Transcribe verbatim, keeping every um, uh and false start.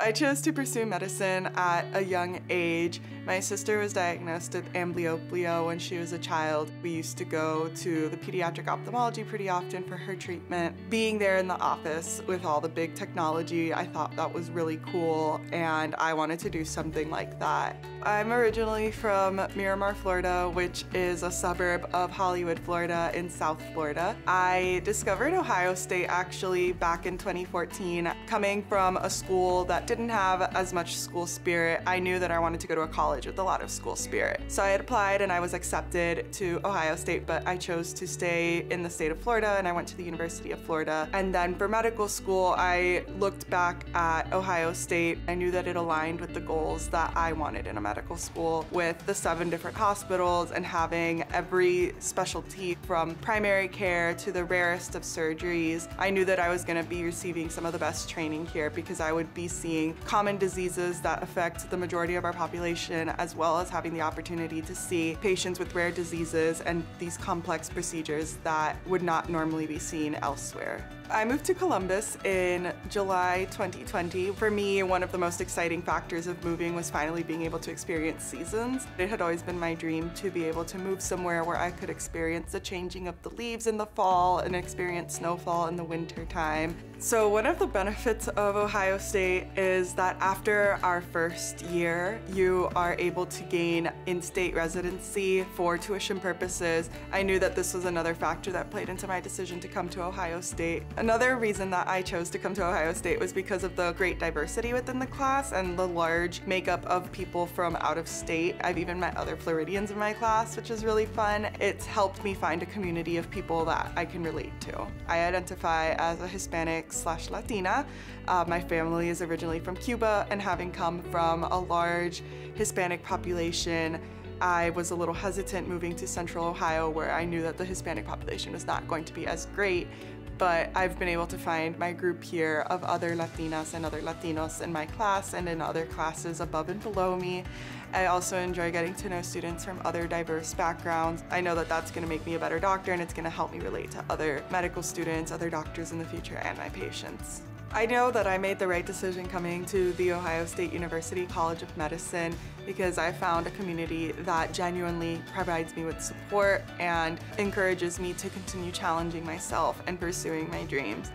I chose to pursue medicine at a young age. My sister was diagnosed with amblyopia when she was a child. We used to go to the pediatric ophthalmology pretty often for her treatment. Being there in the office with all the big technology, I thought that was really cool, and I wanted to do something like that. I'm originally from Miramar, Florida, which is a suburb of Hollywood, Florida in South Florida. I discovered Ohio State actually back in twenty fourteen. Coming from a school that didn't have as much school spirit, I knew that I wanted to go to a college with a lot of school spirit. So I had applied and I was accepted to Ohio State, but I chose to stay in the state of Florida and I went to the University of Florida. And then for medical school, I looked back at Ohio State. I knew that it aligned with the goals that I wanted in a medical medical school, with the seven different hospitals and having every specialty from primary care to the rarest of surgeries. I knew that I was going to be receiving some of the best training here because I would be seeing common diseases that affect the majority of our population, as well as having the opportunity to see patients with rare diseases and these complex procedures that would not normally be seen elsewhere. I moved to Columbus in July twenty twenty. For me, one of the most exciting factors of moving was finally being able to experience seasons. It had always been my dream to be able to move somewhere where I could experience the changing of the leaves in the fall and experience snowfall in the winter time. So one of the benefits of Ohio State is that after our first year, you are able to gain in-state residency for tuition purposes. I knew that this was another factor that played into my decision to come to Ohio State. Another reason that I chose to come to Ohio State was because of the great diversity within the class and the large makeup of people from out of state. I've even met other Floridians in my class, which is really fun. It's helped me find a community of people that I can relate to. I identify as a Hispanic slash Latina. Uh, my family is originally from Cuba, and having come from a large Hispanic population, I was a little hesitant moving to Central Ohio, where I knew that the Hispanic population was not going to be as great. But I've been able to find my group here of other Latinas and other Latinos in my class and in other classes above and below me. I also enjoy getting to know students from other diverse backgrounds. I know that that's going to make me a better doctor, and it's going to help me relate to other medical students, other doctors in the future, and my patients. I know that I made the right decision coming to the Ohio State University College of Medicine because I found a community that genuinely provides me with support and encourages me to continue challenging myself and pursuing my dreams.